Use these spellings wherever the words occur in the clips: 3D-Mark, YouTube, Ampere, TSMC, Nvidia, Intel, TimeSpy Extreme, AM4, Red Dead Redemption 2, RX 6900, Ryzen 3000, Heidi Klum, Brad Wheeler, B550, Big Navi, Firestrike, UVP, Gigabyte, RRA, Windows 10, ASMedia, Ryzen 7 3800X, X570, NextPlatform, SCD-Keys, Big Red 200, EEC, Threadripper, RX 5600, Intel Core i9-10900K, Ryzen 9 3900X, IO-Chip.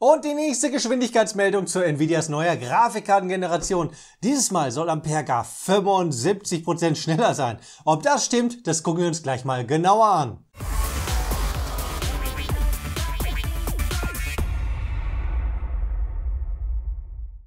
Und die nächste Geschwindigkeitsmeldung zur Nvidias neuer Grafikkartengeneration. Dieses Mal soll Ampere gar 75% schneller sein. Ob das stimmt, das gucken wir uns gleich mal genauer an.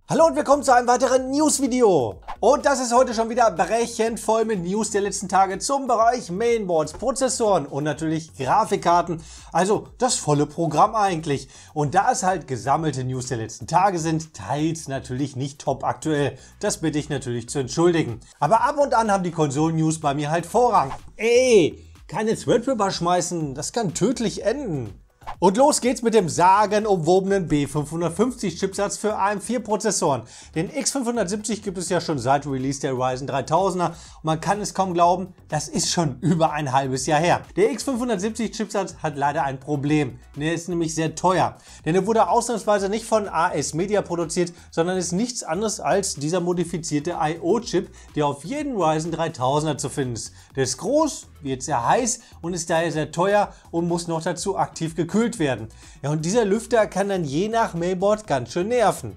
Hallo und willkommen zu einem weiteren News-Video. Und das ist heute schon wieder brechend voll mit News der letzten Tage zum Bereich Mainboards, Prozessoren und natürlich Grafikkarten. Also das volle Programm eigentlich. Und da es halt gesammelte News der letzten Tage sind, teils natürlich nicht top aktuell. Das bitte ich natürlich zu entschuldigen. Aber ab und an haben die Konsolen-News bei mir halt Vorrang. Ey, keine Threadripper schmeißen, das kann tödlich enden. Und los geht's mit dem sagenumwobenen B550 Chipsatz für AM4 Prozessoren. Den X570 gibt es ja schon seit Release der Ryzen 3000er und man kann es kaum glauben, das ist schon über ein halbes Jahr her. Der X570 Chipsatz hat leider ein Problem, der ist nämlich sehr teuer. Denn er wurde ausnahmsweise nicht von ASMedia produziert, sondern ist nichts anderes als dieser modifizierte IO-Chip, der auf jedem Ryzen 3000er zu finden ist. Der ist groß, wird sehr heiß und ist daher sehr teuer und muss noch dazu aktiv gekühlt werden. Ja, und dieser Lüfter kann dann je nach Mainboard ganz schön nerven.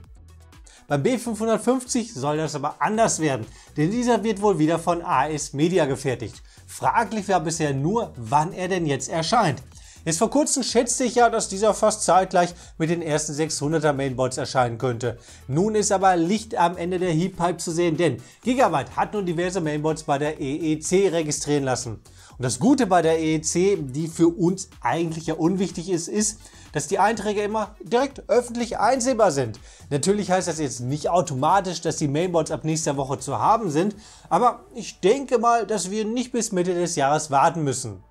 Beim B550 soll das aber anders werden, denn dieser wird wohl wieder von ASMedia gefertigt. Fraglich war bisher nur, wann er denn jetzt erscheint. Jetzt vor kurzem schätzte ich ja, dass dieser fast zeitgleich mit den ersten 600er Mainboards erscheinen könnte. Nun ist aber Licht am Ende der Heatpipe zu sehen, denn Gigabyte hat nun diverse Mainboards bei der EEC registrieren lassen. Und das Gute bei der EEC, die für uns eigentlich ja unwichtig ist, ist, dass die Einträge immer direkt öffentlich einsehbar sind. Natürlich heißt das jetzt nicht automatisch, dass die Mainboards ab nächster Woche zu haben sind, aber ich denke mal, dass wir nicht bis Mitte des Jahres warten müssen.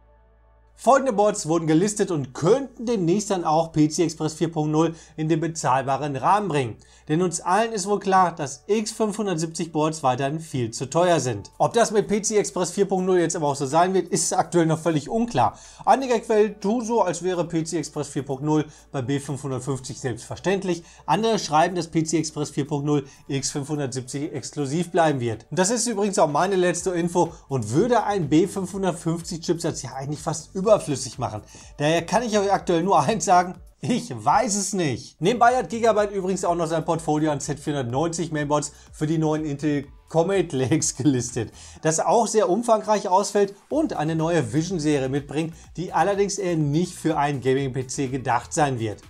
Folgende Boards wurden gelistet und könnten demnächst dann auch PCI Express 4.0 in den bezahlbaren Rahmen bringen. Denn uns allen ist wohl klar, dass X570 Boards weiterhin viel zu teuer sind. Ob das mit PCI Express 4.0 jetzt aber auch so sein wird, ist aktuell noch völlig unklar. Einige Quellen tun so, als wäre PCI Express 4.0 bei B550 selbstverständlich. Andere schreiben, dass PCI Express 4.0 X570 exklusiv bleiben wird. Und das ist übrigens auch meine letzte Info und würde ein B550 Chipsatz ja eigentlich fast überflüssig machen. Daher kann ich euch aktuell nur eins sagen, ich weiß es nicht. Nebenbei hat Gigabyte übrigens auch noch sein Portfolio an Z490 Mainboards für die neuen Intel Comet Lakes gelistet, das auch sehr umfangreich ausfällt und eine neue Vision-Serie mitbringt, die allerdings eher nicht für einen Gaming-PC gedacht sein wird.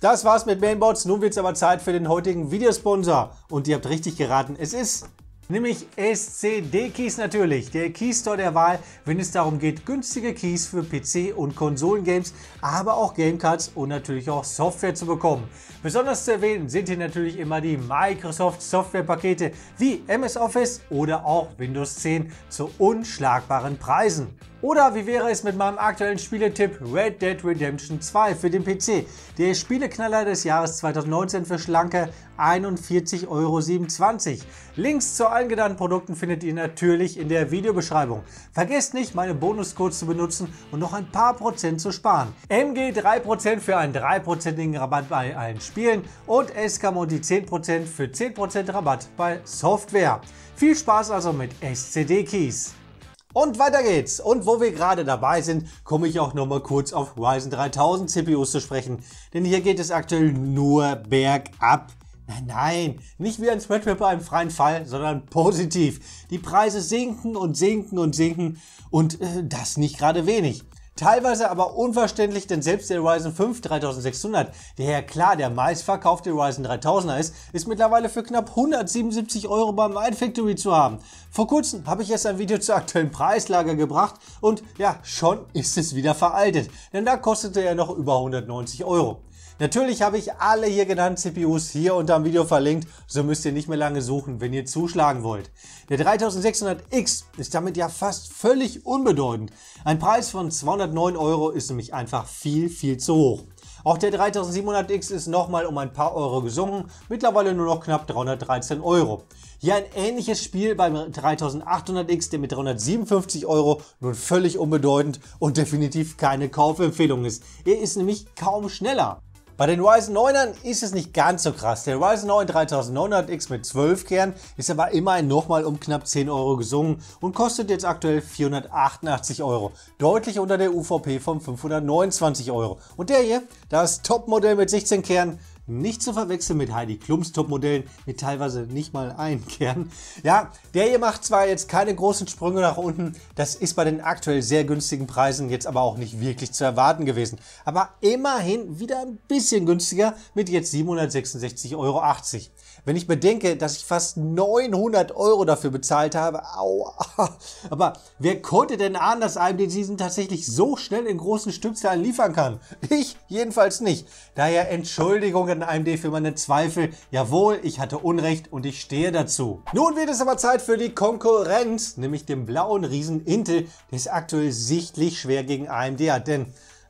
Das war's mit Mainboards, nun wird's aber Zeit für den heutigen Videosponsor. Und ihr habt richtig geraten, es ist nämlich SCD-Keys natürlich, der Keystore der Wahl, wenn es darum geht, günstige Keys für PC- und Konsolengames, aber auch Gamecards und natürlich auch Software zu bekommen. Besonders zu erwähnen sind hier natürlich immer die Microsoft-Softwarepakete wie MS Office oder auch Windows 10 zu unschlagbaren Preisen. Oder wie wäre es mit meinem aktuellen Spieletipp Red Dead Redemption 2 für den PC, der Spieleknaller des Jahres 2019 für schlanke 41,27 Euro. Links zu allen genannten Produkten findet ihr natürlich in der Videobeschreibung. Vergesst nicht, meine Bonuscodes zu benutzen und noch ein paar Prozent zu sparen. MG 3% für einen 3%igen Rabatt bei allen Spielen und Eskamondi 10% für 10% Rabatt bei Software. Viel Spaß also mit SCD-Keys. Und weiter geht's. Und wo wir gerade dabei sind, komme ich auch nochmal kurz auf Ryzen 3000 CPUs zu sprechen. Denn hier geht es aktuell nur bergab. Nein, nein, nicht wie ein Threadripper im freien Fall, sondern positiv. Die Preise sinken und sinken und sinken und das nicht gerade wenig. Teilweise aber unverständlich, denn selbst der Ryzen 5 3600, der ja klar der meistverkaufte Ryzen 3000er ist mittlerweile für knapp 177 Euro beim Mindfactory zu haben. Vor kurzem habe ich erst ein Video zur aktuellen Preislage gebracht und ja, schon ist es wieder veraltet, denn da kostete er noch über 190 Euro. Natürlich habe ich alle hier genannten CPUs hier unter dem Video verlinkt, so müsst ihr nicht mehr lange suchen, wenn ihr zuschlagen wollt. Der 3600X ist damit ja fast völlig unbedeutend. Ein Preis von 209 Euro ist nämlich einfach viel, viel zu hoch. Auch der 3700X ist nochmal um ein paar Euro gesunken, mittlerweile nur noch knapp 313 Euro. Hier ein ähnliches Spiel beim 3800X, der mit 357 Euro nun völlig unbedeutend und definitiv keine Kaufempfehlung ist. Er ist nämlich kaum schneller. Bei den Ryzen 9ern ist es nicht ganz so krass. Der Ryzen 9 3900X mit 12 Kernen ist aber immerhin nochmal um knapp 10 Euro gesunken und kostet jetzt aktuell 488 Euro. Deutlich unter der UVP von 529 Euro. Und der hier, das Topmodell mit 16 Kernen, nicht zu verwechseln mit Heidi Klums Topmodellen mit teilweise nicht mal einem Kern. Ja, der hier macht zwar jetzt keine großen Sprünge nach unten, das ist bei den aktuell sehr günstigen Preisen jetzt aber auch nicht wirklich zu erwarten gewesen. Aber immerhin wieder ein bisschen günstiger mit jetzt 766,80 Euro. Wenn ich bedenke, dass ich fast 900 Euro dafür bezahlt habe, aua. Aber wer konnte denn ahnen, dass AMD diesen tatsächlich so schnell in großen Stückzahlen liefern kann? Ich jedenfalls nicht. Daher Entschuldigung an AMD für meine Zweifel. Jawohl, ich hatte Unrecht und ich stehe dazu. Nun wird es aber Zeit für die Konkurrenz, nämlich dem blauen Riesen Intel, der es aktuell sichtlich schwer gegen AMD hat, denn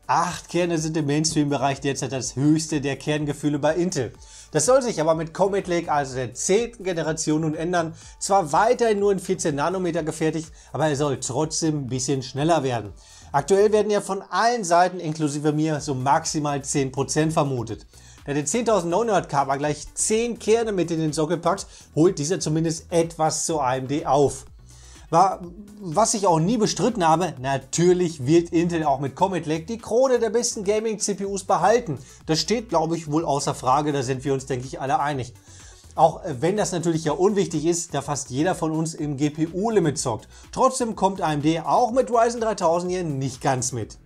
8 Kerne sind im Mainstream-Bereich derzeit das höchste der Kerngefühle bei Intel. Das soll sich aber mit Comet Lake, also der 10. Generation, nun ändern. Zwar weiterhin nur in 14 Nanometer gefertigt, aber er soll trotzdem ein bisschen schneller werden. Aktuell werden ja von allen Seiten, inklusive mir, so maximal 10% vermutet. Da der 10.900K aber gleich 10 Kerne mit in den Sockel packt, holt dieser zumindest etwas zu AMD auf. Was ich auch nie bestritten habe, natürlich wird Intel auch mit Comet Lake die Krone der besten Gaming-CPUs behalten. Das steht, glaube ich, wohl außer Frage, da sind wir uns, denke ich, alle einig. Auch wenn das natürlich ja unwichtig ist, da fast jeder von uns im GPU-Limit zockt. Trotzdem kommt AMD auch mit Ryzen 3000 hier nicht ganz mit.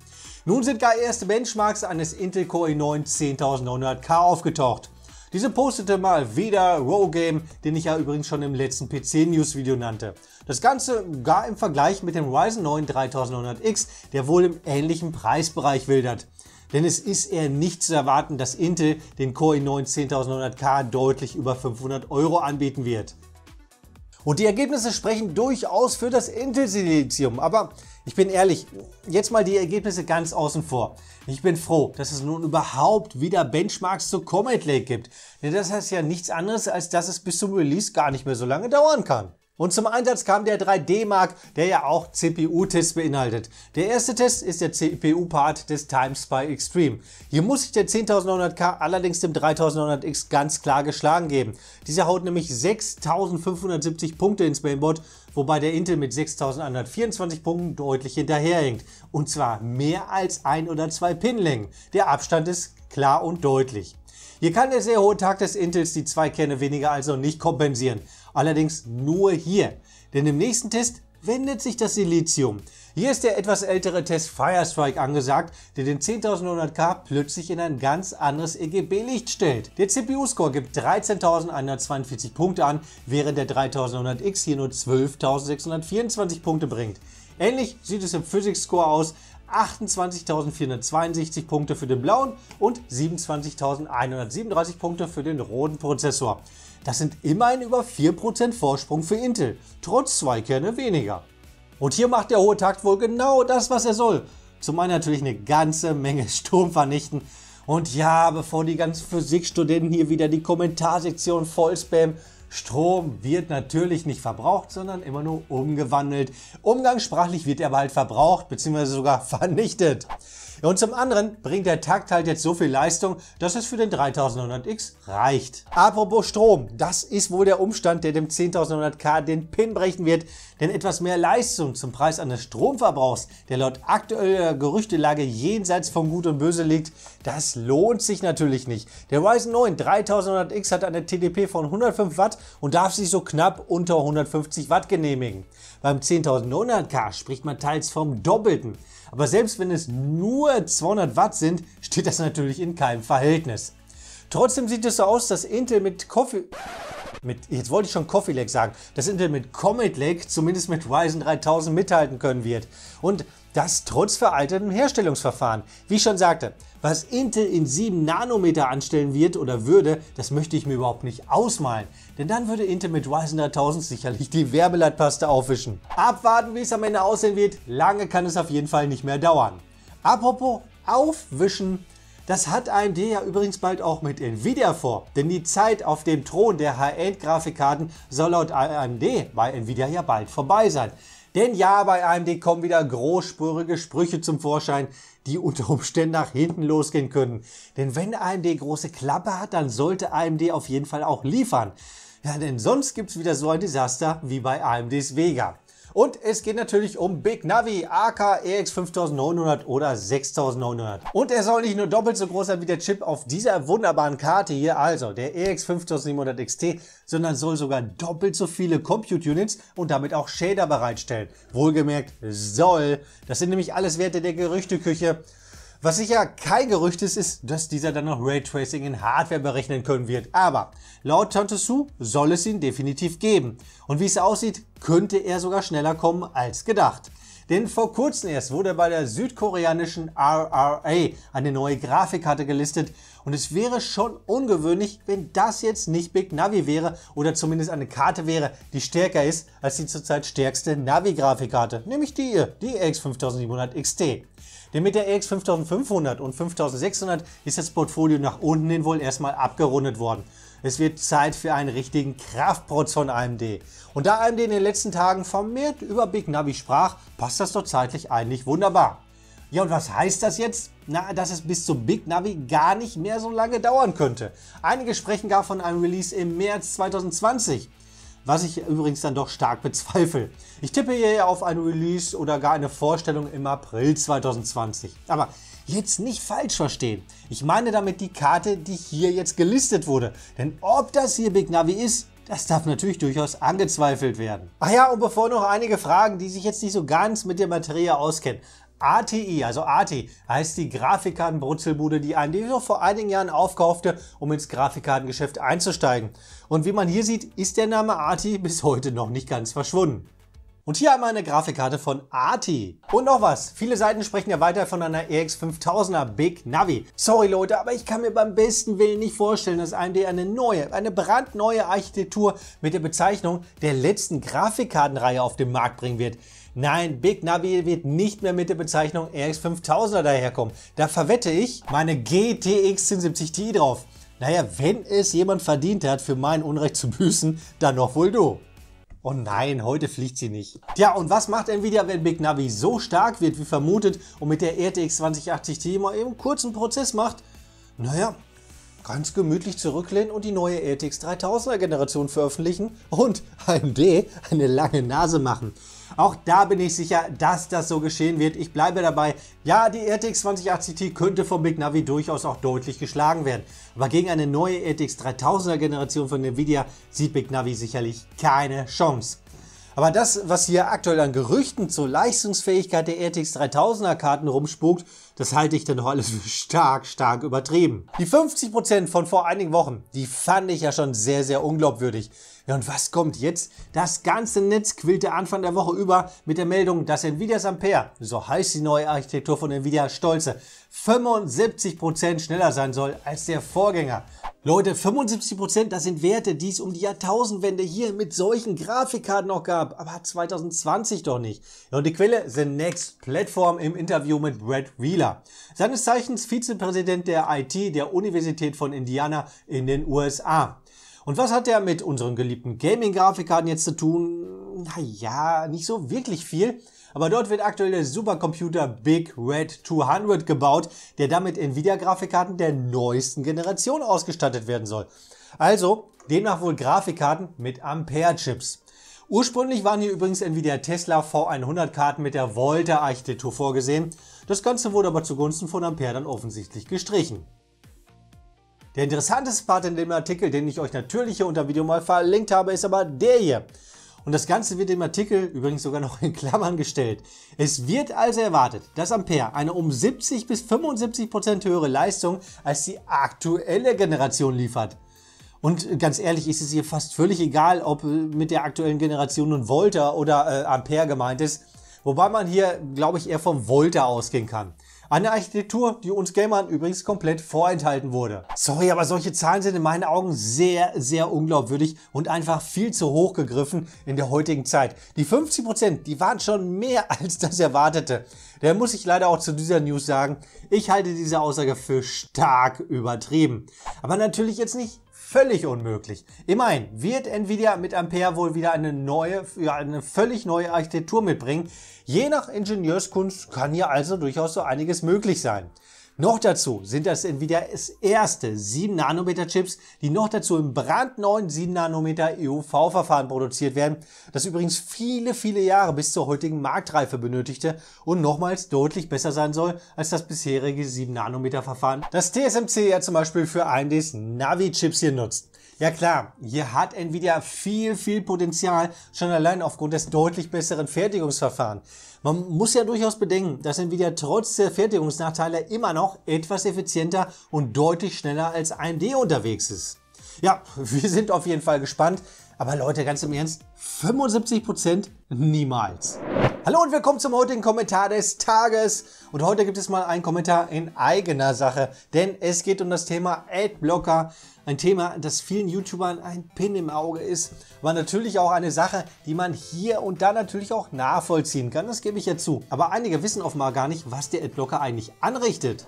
Nun sind gar erste Benchmarks eines Intel Core i9-10900K aufgetaucht. Diese postete mal wieder Row Game, den ich ja übrigens schon im letzten PC-News-Video nannte. Das Ganze gar im Vergleich mit dem Ryzen 9 3900X, der wohl im ähnlichen Preisbereich wildert. Denn es ist eher nicht zu erwarten, dass Intel den Core i9 10900K deutlich über 500 Euro anbieten wird. Und die Ergebnisse sprechen durchaus für das Intel-Silizium, aber ich bin ehrlich, jetzt mal die Ergebnisse ganz außen vor. Ich bin froh, dass es nun überhaupt wieder Benchmarks zu Comet Lake gibt, denn das heißt ja nichts anderes, als dass es bis zum Release gar nicht mehr so lange dauern kann. Und zum Einsatz kam der 3D-Mark, der ja auch CPU-Tests beinhaltet. Der erste Test ist der CPU-Part des TimeSpy Extreme. Hier muss sich der 10.900K allerdings dem 3900X ganz klar geschlagen geben. Dieser haut nämlich 6.570 Punkte ins Mainboard, wobei der Intel mit 6.124 Punkten deutlich hinterherhinkt. Und zwar mehr als 1 oder 2 Pinlängen. Der Abstand ist klar und deutlich. Hier kann der sehr hohe Takt des Intels die 2 Kerne weniger also nicht kompensieren. Allerdings nur hier, denn im nächsten Test wendet sich das Silizium. Hier ist der etwas ältere Test Firestrike angesagt, der den 10.900K plötzlich in ein ganz anderes EGB-Licht stellt. Der CPU-Score gibt 13.142 Punkte an, während der 3900X hier nur 12.624 Punkte bringt. Ähnlich sieht es im Physics-Score aus, 28.462 Punkte für den blauen und 27.137 Punkte für den roten Prozessor. Das sind immerhin über 4% Vorsprung für Intel, trotz 2 Kerne weniger. Und hier macht der hohe Takt wohl genau das, was er soll. Zum einen natürlich eine ganze Menge Sturm vernichten. Und ja, bevor die ganzen Physikstudenten hier wieder die Kommentarsektion voll spammen, Strom wird natürlich nicht verbraucht, sondern immer nur umgewandelt. Umgangssprachlich wird er aber halt verbraucht bzw. sogar vernichtet. Und zum anderen bringt der Takt halt jetzt so viel Leistung, dass es für den 3900X reicht. Apropos Strom, das ist wohl der Umstand, der dem 10.900K den Pin brechen wird, denn etwas mehr Leistung zum Preis eines Stromverbrauchs, der laut aktueller Gerüchtelage jenseits von Gut und Böse liegt, das lohnt sich natürlich nicht. Der Ryzen 9 3900X hat eine TDP von 105 Watt und darf sich so knapp unter 150 Watt genehmigen. Beim 10.900K spricht man teils vom Doppelten. Aber selbst wenn es nur 200 Watt sind, steht das natürlich in keinem Verhältnis. Trotzdem sieht es so aus, dass Intel mit Comet Lake zumindest mit Ryzen 3000 mithalten können wird. Und das trotz veraltetem Herstellungsverfahren. Wie ich schon sagte, was Intel in 7 Nanometer anstellen wird oder würde, das möchte ich mir überhaupt nicht ausmalen. Denn dann würde Intel mit Ryzen 3000 sicherlich die Werbeleitpaste aufwischen. Abwarten, wie es am Ende aussehen wird. Lange kann es auf jeden Fall nicht mehr dauern. Apropos aufwischen. Das hat AMD ja übrigens bald auch mit Nvidia vor, denn die Zeit auf dem Thron der High-End-Grafikkarten soll laut AMD bei Nvidia ja bald vorbei sein. Denn ja, bei AMD kommen wieder großspurige Sprüche zum Vorschein, die unter Umständen nach hinten losgehen können. Denn wenn AMD große Klappe hat, dann sollte AMD auf jeden Fall auch liefern. Ja, denn sonst gibt es wieder so ein Desaster wie bei AMDs Vega. Und es geht natürlich um Big Navi, aka RX 5900 oder 6900. Und er soll nicht nur doppelt so groß sein wie der Chip auf dieser wunderbaren Karte hier, also der RX 5700 XT, sondern soll sogar doppelt so viele Compute Units und damit auch Shader bereitstellen. Wohlgemerkt soll. Das sind nämlich alles Werte der Gerüchteküche. Was sicher kein Gerücht ist, ist, dass dieser dann noch Raytracing in Hardware berechnen können wird. Aber laut Tante Sue soll es ihn definitiv geben. Und wie es aussieht, könnte er sogar schneller kommen als gedacht. Denn vor kurzem erst wurde bei der südkoreanischen RRA eine neue Grafikkarte gelistet. Und es wäre schon ungewöhnlich, wenn das jetzt nicht Big Navi wäre oder zumindest eine Karte wäre, die stärker ist als die zurzeit stärkste Navi-Grafikkarte, nämlich die hier, die RX 5700 XT. Denn mit der RX 5500 und 5600 ist das Portfolio nach unten hin wohl erstmal abgerundet worden. Es wird Zeit für einen richtigen Kraftprotz von AMD. Und da AMD in den letzten Tagen vermehrt über Big Navi sprach, passt das doch zeitlich eigentlich wunderbar. Ja, und was heißt das jetzt? Na, dass es bis zum Big Navi gar nicht mehr so lange dauern könnte. Einige sprechen gar von einem Release im März 2020. Was ich übrigens dann doch stark bezweifle. Ich tippe hier auf ein Release oder gar eine Vorstellung im April 2020. Aber jetzt nicht falsch verstehen. Ich meine damit die Karte, die hier jetzt gelistet wurde. Denn ob das hier Big Navi ist, das darf natürlich durchaus angezweifelt werden. Ach ja, und bevor noch einige Fragen, die sich jetzt nicht so ganz mit der Materie auskennen. ATI, also ATI, heißt die Grafikkartenbrutzelbude, die AMD so vor einigen Jahren aufkaufte, um ins Grafikkartengeschäft einzusteigen. Und wie man hier sieht, ist der Name ATI bis heute noch nicht ganz verschwunden. Und hier haben wir eine Grafikkarte von ATI. Und noch was, viele Seiten sprechen ja weiter von einer RX 5000er Big Navi. Sorry Leute, aber ich kann mir beim besten Willen nicht vorstellen, dass AMD eine brandneue Architektur mit der Bezeichnung der letzten Grafikkartenreihe auf den Markt bringen wird. Nein, Big Navi wird nicht mehr mit der Bezeichnung RX 5000er daherkommen. Da verwette ich meine GTX 1070 Ti drauf. Naja, wenn es jemand verdient hat, für mein Unrecht zu büßen, dann noch wohl du. Oh nein, heute fliegt sie nicht. Tja, und was macht Nvidia, wenn Big Navi so stark wird, wie vermutet, und mit der RTX 2080 Ti mal eben kurzen Prozess macht? Naja, ganz gemütlich zurücklehnen und die neue RTX 3000er Generation veröffentlichen und AMD eine lange Nase machen. Auch da bin ich sicher, dass das so geschehen wird. Ich bleibe dabei. Ja, die RTX 2080 Ti könnte vom Big Navi durchaus auch deutlich geschlagen werden. Aber gegen eine neue RTX 3000er Generation von Nvidia sieht Big Navi sicherlich keine Chance. Aber das, was hier aktuell an Gerüchten zur Leistungsfähigkeit der RTX 3000er Karten rumspukt, das halte ich dann doch alles für stark, stark übertrieben. Die 50% von vor einigen Wochen, die fand ich ja schon sehr, sehr unglaubwürdig. Ja, und was kommt jetzt? Das ganze Netz quillte Anfang der Woche über mit der Meldung, dass Nvidias Ampere, so heißt die neue Architektur von Nvidia, stolze 75% schneller sein soll als der Vorgänger. Leute, 75%, das sind Werte, die es um die Jahrtausendwende hier mit solchen Grafikkarten noch gab, aber 2020 doch nicht. Ja, und die Quelle, The Next Platform, im Interview mit Brad Wheeler. Seines Zeichens Vizepräsident der IT der Universität von Indiana in den USA. Und was hat der mit unseren geliebten Gaming-Grafikkarten jetzt zu tun? Naja, nicht so wirklich viel. Aber dort wird aktuell der Supercomputer Big Red 200 gebaut, der damit Nvidia-Grafikkarten der neuesten Generation ausgestattet werden soll. Also demnach wohl Grafikkarten mit Ampere-Chips. Ursprünglich waren hier übrigens Nvidia Tesla V100-Karten mit der Volta-Architektur vorgesehen. Das Ganze wurde aber zugunsten von Ampere dann offensichtlich gestrichen. Der interessanteste Part in dem Artikel, den ich euch natürlich hier unter dem Video mal verlinkt habe, ist aber der hier. Und das Ganze wird im Artikel übrigens sogar noch in Klammern gestellt. Es wird also erwartet, dass Ampere eine um 70 bis 75% höhere Leistung als die aktuelle Generation liefert. Und ganz ehrlich, ist es hier fast völlig egal, ob mit der aktuellen Generation nun Volta oder Ampere gemeint ist. Wobei man hier, glaube ich, eher vom Volta ausgehen kann. Eine Architektur, die uns Gamern übrigens komplett vorenthalten wurde. Sorry, aber solche Zahlen sind in meinen Augen sehr, sehr unglaubwürdig und einfach viel zu hoch gegriffen in der heutigen Zeit. Die 50%, die waren schon mehr als das Erwartete. Da muss ich leider auch zu dieser News sagen, ich halte diese Aussage für stark übertrieben. Aber natürlich jetzt nicht völlig unmöglich. Immerhin wird Nvidia mit Ampere wohl wieder eine völlig neue Architektur mitbringen. Je nach Ingenieurskunst kann hier also durchaus so einiges möglich sein. Noch dazu sind das Nvidias erste 7nm Chips, die noch dazu im brandneuen 7nm EUV-Verfahren produziert werden, das übrigens viele, viele Jahre bis zur heutigen Marktreife benötigte und nochmals deutlich besser sein soll als das bisherige 7nm Verfahren, das TSMC ja zum Beispiel für AMDs Navi-Chips hier nutzt. Ja klar, hier hat Nvidia viel, viel Potenzial, schon allein aufgrund des deutlich besseren Fertigungsverfahrens. Man muss ja durchaus bedenken, dass Nvidia trotz der Fertigungsnachteile immer noch etwas effizienter und deutlich schneller als AMD unterwegs ist. Ja, wir sind auf jeden Fall gespannt, aber Leute, ganz im Ernst, 75% niemals. Hallo und willkommen zum heutigen Kommentar des Tages. Und heute gibt es mal einen Kommentar in eigener Sache, denn es geht um das Thema Adblocker. Ein Thema, das vielen YouTubern ein Pin im Auge ist, war natürlich auch eine Sache, die man hier und da natürlich auch nachvollziehen kann, das gebe ich ja zu. Aber einige wissen offenbar gar nicht, was der Adblocker eigentlich anrichtet.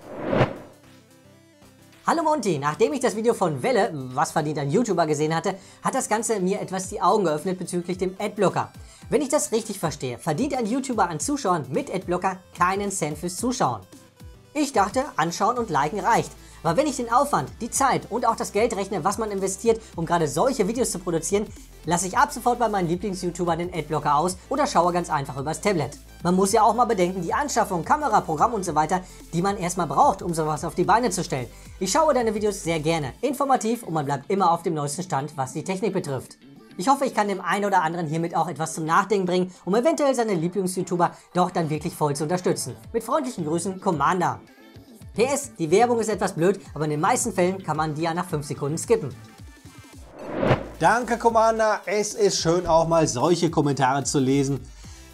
Hallo Monty, nachdem ich das Video von Welle, was verdient ein YouTuber, gesehen hatte, hat das Ganze mir etwas die Augen geöffnet bezüglich dem Adblocker. Wenn ich das richtig verstehe, verdient ein YouTuber an Zuschauern mit Adblocker keinen Cent fürs Zuschauen. Ich dachte, anschauen und liken reicht. Aber wenn ich den Aufwand, die Zeit und auch das Geld rechne, was man investiert, um gerade solche Videos zu produzieren, lasse ich ab sofort bei meinen Lieblings-YouTubern den Adblocker aus oder schaue ganz einfach übers Tablet. Man muss ja auch mal bedenken, die Anschaffung, Kamera, Programm und so weiter, die man erstmal braucht, um sowas auf die Beine zu stellen. Ich schaue deine Videos sehr gerne, informativ, und man bleibt immer auf dem neuesten Stand, was die Technik betrifft. Ich hoffe, ich kann dem einen oder anderen hiermit auch etwas zum Nachdenken bringen, um eventuell seine Lieblings-YouTuber doch dann wirklich voll zu unterstützen. Mit freundlichen Grüßen, Commander. PS, die Werbung ist etwas blöd, aber in den meisten Fällen kann man die ja nach 5 Sekunden skippen. Danke, Commander. Es ist schön, auch mal solche Kommentare zu lesen.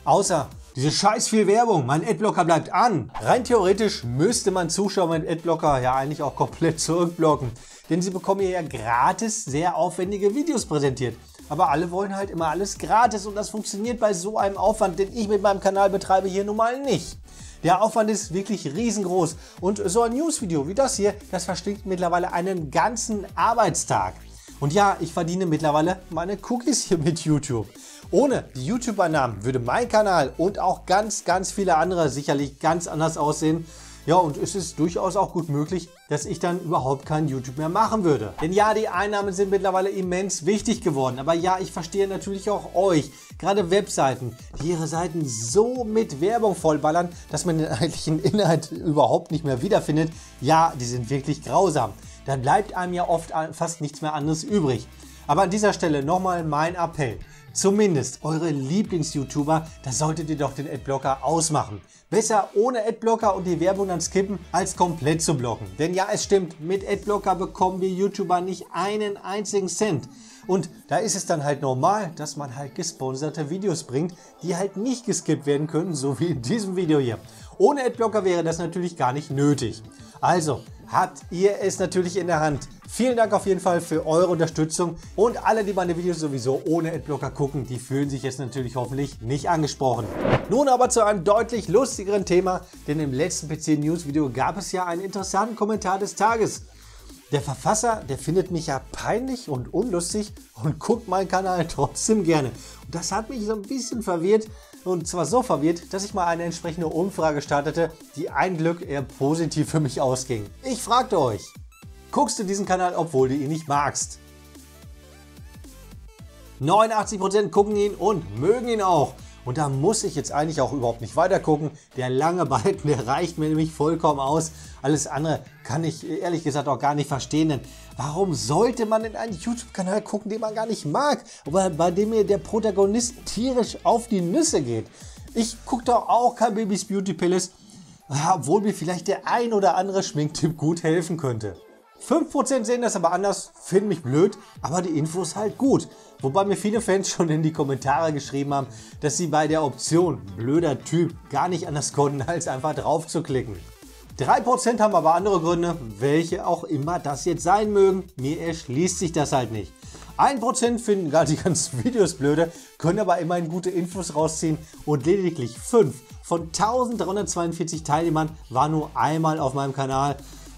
Außer diese scheiß viel Werbung, mein Adblocker bleibt an. Rein theoretisch müsste man Zuschauer mit Adblocker ja eigentlich auch komplett zurückblocken. Denn sie bekommen hier ja gratis sehr aufwendige Videos präsentiert. Aber alle wollen halt immer alles gratis und das funktioniert bei so einem Aufwand, den ich mit meinem Kanal betreibe, hier nun mal nicht. Der Aufwand ist wirklich riesengroß und so ein Newsvideo wie das hier, das verstinkt mittlerweile einen ganzen Arbeitstag. Und ja, ich verdiene mittlerweile meine Cookies hier mit YouTube. Ohne die YouTuber-Namen würde mein Kanal und auch ganz, ganz viele andere sicherlich ganz anders aussehen. Ja, und es ist durchaus auch gut möglich, dass ich dann überhaupt kein YouTube mehr machen würde. Denn ja, die Einnahmen sind mittlerweile immens wichtig geworden. Aber ja, ich verstehe natürlich auch euch, gerade Webseiten, die ihre Seiten so mit Werbung vollballern, dass man den eigentlichen Inhalt überhaupt nicht mehr wiederfindet. Ja, die sind wirklich grausam. Dann bleibt einem ja oft fast nichts mehr anderes übrig. Aber an dieser Stelle nochmal mein Appell. Zumindest eure Lieblings-YouTuber, da solltet ihr doch den Adblocker ausmachen. Besser ohne Adblocker und die Werbung dann skippen, als komplett zu blocken. Denn ja, es stimmt, mit Adblocker bekommen wir YouTuber nicht einen einzigen Cent. Und da ist es dann halt normal, dass man halt gesponserte Videos bringt, die halt nicht geskippt werden können, so wie in diesem Video hier. Ohne Adblocker wäre das natürlich gar nicht nötig. Also, habt ihr es natürlich in der Hand. Vielen Dank auf jeden Fall für eure Unterstützung und alle, die meine Videos sowieso ohne Adblocker gucken, die fühlen sich jetzt natürlich hoffentlich nicht angesprochen. Nun aber zu einem deutlich lustigeren Thema, denn im letzten PC-News-Video gab es ja einen interessanten Kommentar des Tages. Der Verfasser, der findet mich ja peinlich und unlustig und guckt meinen Kanal trotzdem gerne. Und das hat mich so ein bisschen verwirrt. Und zwar so verwirrt, dass ich mal eine entsprechende Umfrage startete, die ein Glück eher positiv für mich ausging. Ich fragte euch, guckst du diesen Kanal, obwohl du ihn nicht magst? 89% gucken ihn und mögen ihn auch. Und da muss ich jetzt eigentlich auch überhaupt nicht weiter gucken. Der lange Balken, der reicht mir nämlich vollkommen aus. Alles andere kann ich ehrlich gesagt auch gar nicht verstehen. Denn warum sollte man in einen YouTube-Kanal gucken, den man gar nicht mag, aber bei dem mir der Protagonist tierisch auf die Nüsse geht? Ich gucke doch auch kein Babys Beauty Palace, obwohl mir vielleicht der ein oder andere Schminktipp gut helfen könnte. 5% sehen das aber anders, finden mich blöd, aber die Infos halt gut. Wobei mir viele Fans schon in die Kommentare geschrieben haben, dass sie bei der Option blöder Typ gar nicht anders konnten, als einfach drauf zu klicken. 3% haben aber andere Gründe, welche auch immer das jetzt sein mögen, mir erschließt sich das halt nicht. 1% finden gar die ganzen Videos blöde, können aber immerhin gute Infos rausziehen und lediglich 5 von 1342 Teilnehmern waren nur einmal auf meinem Kanal.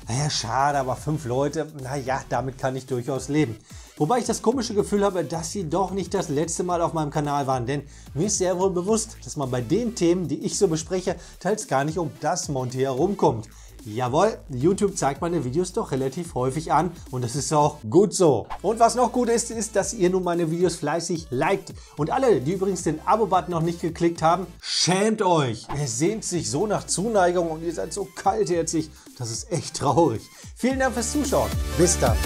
naja, schade, aber 5 Leute, naja, damit kann ich durchaus leben. Wobei ich das komische Gefühl habe, dass sie doch nicht das letzte Mal auf meinem Kanal waren, denn mir ist sehr wohl bewusst, dass man bei den Themen, die ich so bespreche, teils gar nicht um das Mount herumkommt. Jawohl, YouTube zeigt meine Videos doch relativ häufig an und das ist auch gut so. Und was noch gut ist, ist, dass ihr nun meine Videos fleißig liked. Und alle, die übrigens den Abo-Button noch nicht geklickt haben, schämt euch! Ihr sehnt sich so nach Zuneigung und ihr seid so kaltherzig, das ist echt traurig. Vielen Dank fürs Zuschauen, bis dann!